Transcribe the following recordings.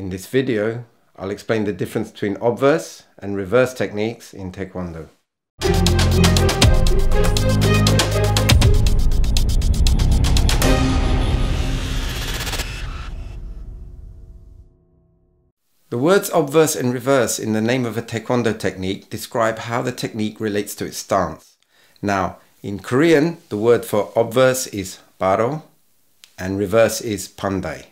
In this video, I'll explain the difference between obverse and reverse techniques in Taekwondo. The words obverse and reverse in the name of a Taekwondo technique describe how the technique relates to its stance. Now, in Korean, the word for obverse is baro and reverse is pandae.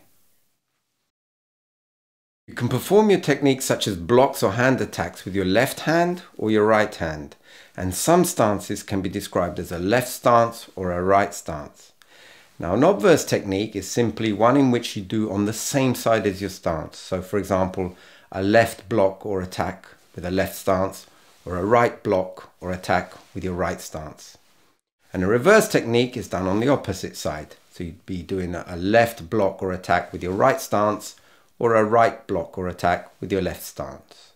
You can perform your techniques such as blocks or hand attacks with your left hand or your right hand, and some stances can be described as a left stance or a right stance. Now, an obverse technique is simply one in which you do on the same side as your stance. So, for example, a left block or attack with a left stance, or a right block or attack with your right stance. And a reverse technique is done on the opposite side. So you'd be doing a left block or attack with your right stance, or a right block or attack with your left stance.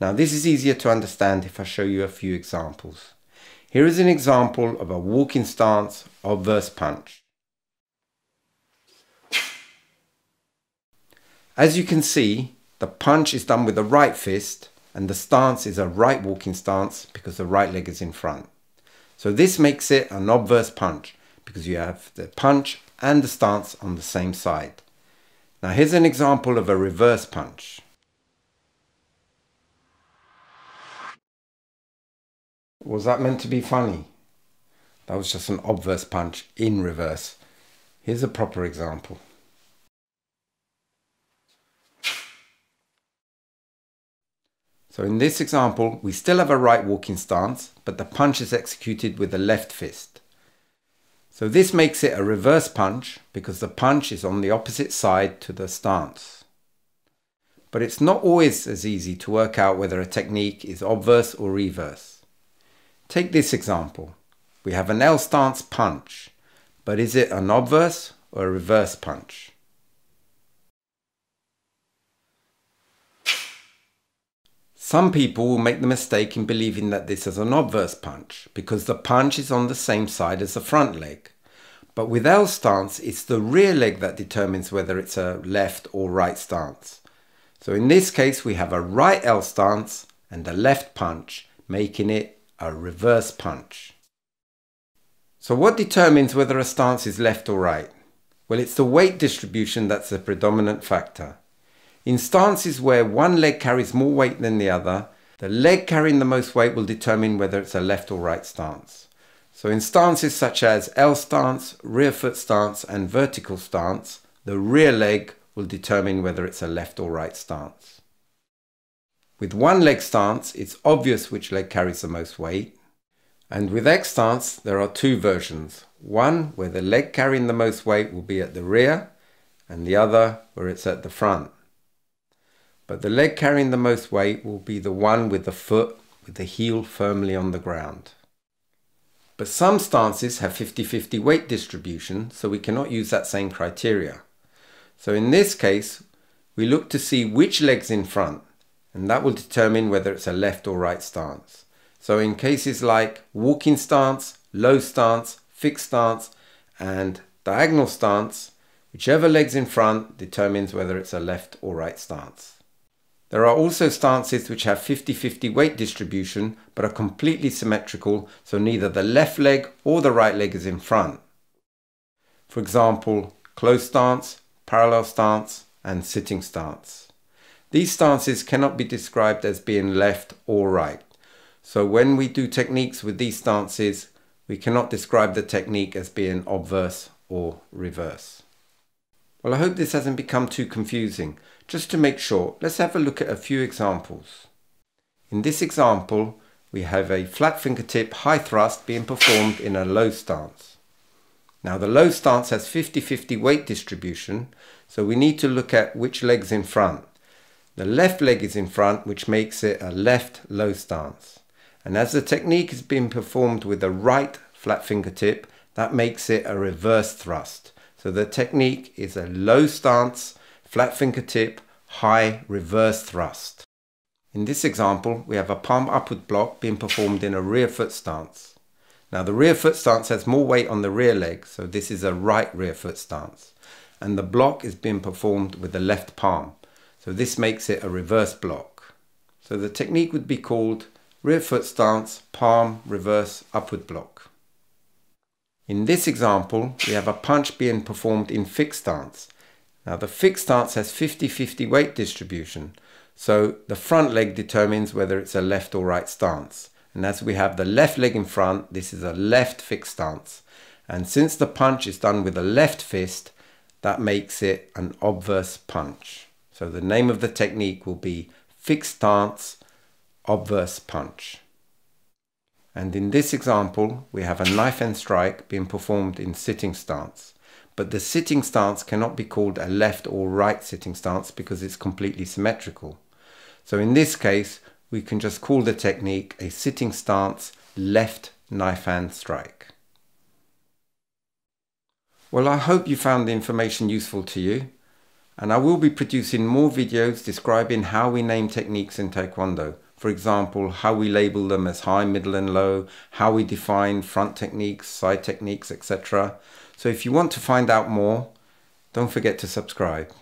Now, this is easier to understand if I show you a few examples. Here is an example of a walking stance obverse punch. As you can see, the punch is done with the right fist and the stance is a right walking stance because the right leg is in front. So this makes it an obverse punch because you have the punch and the stance on the same side. Now here's an example of a reverse punch. Was that meant to be funny? That was just an obverse punch in reverse. Here's a proper example. So in this example, we still have a right walking stance, but the punch is executed with the left fist. So this makes it a reverse punch because the punch is on the opposite side to the stance. But it's not always as easy to work out whether a technique is obverse or reverse. Take this example. We have an L stance punch, but is it an obverse or a reverse punch? Some people will make the mistake in believing that this is an obverse punch because the punch is on the same side as the front leg. But with L stance, it's the rear leg that determines whether it's a left or right stance. So in this case, we have a right L stance and a left punch, making it a reverse punch. So what determines whether a stance is left or right? Well, it's the weight distribution that's the predominant factor. In stances where one leg carries more weight than the other, the leg carrying the most weight will determine whether it's a left or right stance. So in stances such as L stance, rear foot stance and vertical stance, the rear leg will determine whether it's a left or right stance. With one leg stance, it's obvious which leg carries the most weight. And with X stance, there are two versions. One where the leg carrying the most weight will be at the rear and the other where it's at the front. But the leg carrying the most weight will be the one with the foot with the heel firmly on the ground. But some stances have 50-50 weight distribution, so we cannot use that same criteria. So in this case, we look to see which leg's in front, and that will determine whether it's a left or right stance. So in cases like walking stance, low stance, fixed stance, and diagonal stance, whichever leg's in front determines whether it's a left or right stance. There are also stances which have 50-50 weight distribution but are completely symmetrical, so neither the left leg or the right leg is in front. For example, closed stance, parallel stance and sitting stance. These stances cannot be described as being left or right. So when we do techniques with these stances, we cannot describe the technique as being obverse or reverse. Well, I hope this hasn't become too confusing. Just to make sure, let's have a look at a few examples. In this example, we have a flat fingertip high thrust being performed in a low stance. Now, the low stance has 50-50 weight distribution, so we need to look at which leg's in front. The left leg is in front, which makes it a left low stance. And as the technique is being performed with the right flat fingertip, that makes it a reverse thrust. So the technique is a low stance, flat fingertip, high reverse thrust. In this example, we have a palm upward block being performed in a rear foot stance. Now the rear foot stance has more weight on the rear leg, so this is a right rear foot stance. And the block is being performed with the left palm. So So this makes it a reverse block. So the technique would be called rear foot stance, palm, reverse, upward block. In this example, we have a punch being performed in fixed stance. Now the fixed stance has 50-50 weight distribution. So the front leg determines whether it's a left or right stance. And as we have the left leg in front, this is a left fixed stance. And since the punch is done with a left fist, that makes it an obverse punch. So the name of the technique will be fixed stance, obverse punch. And in this example, we have a knife and strike being performed in sitting stance. But the sitting stance cannot be called a left or right sitting stance because it's completely symmetrical. So in this case, we can just call the technique a sitting stance, left knife and strike. Well, I hope you found the information useful to you. And I will be producing more videos describing how we name techniques in Taekwondo. For example, how we label them as high, middle and low, how we define front techniques, side techniques, etc. So if you want to find out more, don't forget to subscribe.